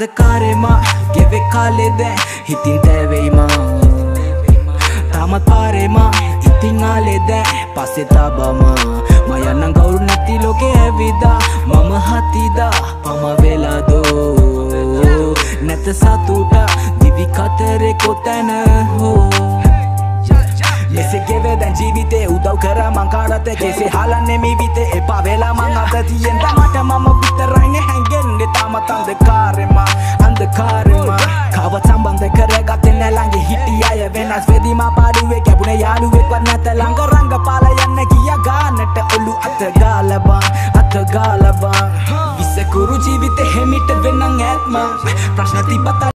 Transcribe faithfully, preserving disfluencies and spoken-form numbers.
ಅಂಧಕಾರೆಮಾ ಗೆವೆ ಕಾಲೆದೆ ಹಿತಿನ್ ತೇವೆಯಿಮಾ ತಾಮತ್ ಪಾರೆಮಾ ඉතින් ආලෙදැ පස්සෙ තබමා මයන්න ගෞරු නැති ලෝකේ ඇවිදා මම හතිදා පම වෙලා දෝ නැත සතුට දිවි කතරේ කොතැන හෝ මෙසේ ගෙවේ දැන් ජීවිතේ උදව් කරා මං කාටද කෙසේ හාලන්නේ මේ විතේ එපා වෙලා මං අත තියෙන්න මට මම විතරයිනේ හැංගෙන්නේ තාමත් අන්ධකාරෙමා අන්ධකාරෙමා කව සම්බන්ධ කරගත්තේ නැ ළඟ හිටියය වෙනස් වෙදිමා පාඩුවේ කැපුණේ යාළුවෙක්වත් නැත ළඟ රංගපාල යන්න ගියා ගානට ඔලු අත ගාලබා අත ගාලබා විසකුරු ජීවිතේ හැමිට වෙනන් ඈත්ම ප්‍රශ්න තිබත